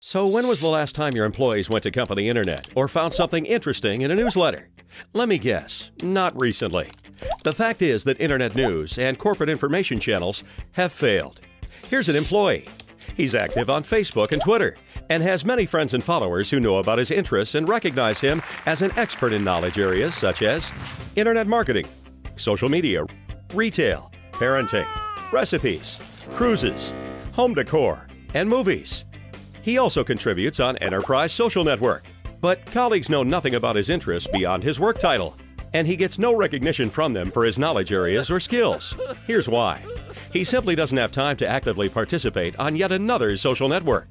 So when was the last time your employees went to company internet or found something interesting in a newsletter? Let me guess, not recently. The fact is that internet news and corporate information channels have failed. Here's an employee. He's active on Facebook and Twitter and has many friends and followers who know about his interests and recognize him as an expert in knowledge areas such as internet marketing, social media, retail, parenting, recipes, cruises, home decor, and movies. He also contributes on Enterprise Social Network, but colleagues know nothing about his interests beyond his work title, and he gets no recognition from them for his knowledge areas or skills. Here's why. He simply doesn't have time to actively participate on yet another social network.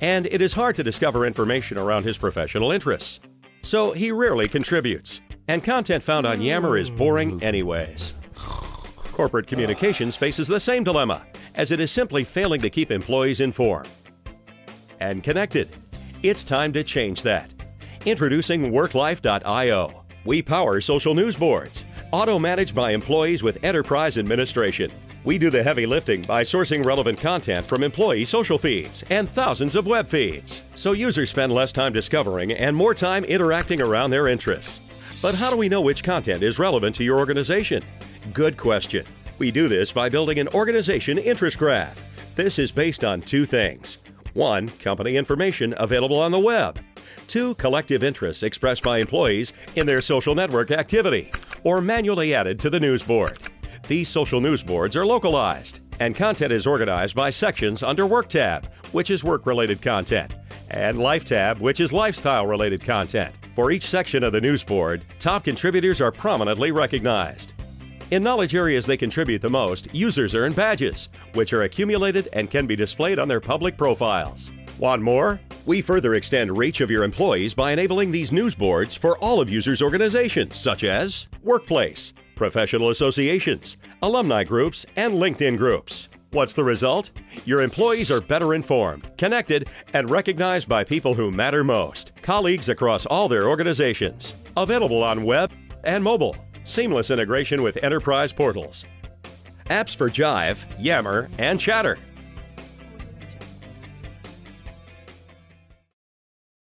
And it is hard to discover information around his professional interests, so he rarely contributes, and content found on Yammer is boring anyways. Corporate communications faces the same dilemma, as it is simply failing to keep employees informed and connected. It's time to change that. Introducing WorkLife.io. We power social news boards, auto-managed by employees with enterprise administration. We do the heavy lifting by sourcing relevant content from employee social feeds and thousands of web feeds, so users spend less time discovering and more time interacting around their interests. But how do we know which content is relevant to your organization? Good question. We do this by building an organization interest graph. This is based on two things. 1. Company information available on the web. 2. Collective interests expressed by employees in their social network activity or manually added to the news board. These social news boards are localized, and content is organized by sections under Work tab, which is work-related content, and Life tab, which is lifestyle-related content. For each section of the news board, top contributors are prominently recognized. In knowledge areas they contribute the most, users earn badges, which are accumulated and can be displayed on their public profiles. Want more? We further extend reach of your employees by enabling these news boards for all of users' organizations, such as workplace, professional associations, alumni groups, and LinkedIn groups. What's the result? Your employees are better informed, connected, and recognized by people who matter most, colleagues across all their organizations. Available on web and mobile. Seamless integration with enterprise portals. Apps for Jive, Yammer, and Chatter.